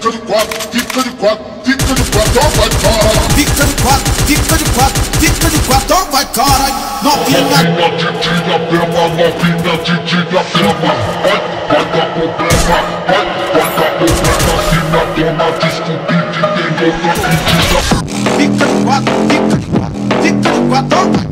to the quack, deep to the quack, deep to the quack, don't fight hard. Deep to the quack, deep to the quack, deep to the quack, don't fight hard. Nothing like Deep to the quack, deep to the quack, deep to the quack, don't fight.